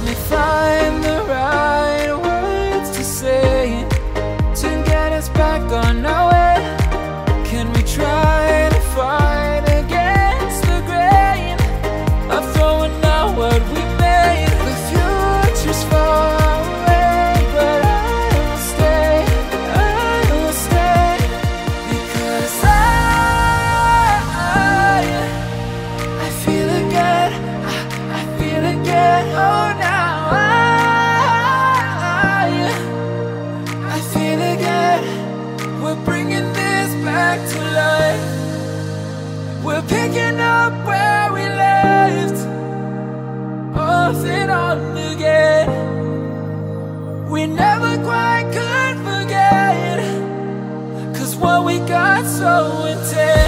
help me find the right words to say to get us back on our way. Can we try to fight against the grain of throwing out what we made? The future's far away, but I will stay, because I feel again, I feel again, oh now I feel again, we're bringing this back to life. We're picking up where we left off and on again. We never quite could forget, 'cause what we got so intense.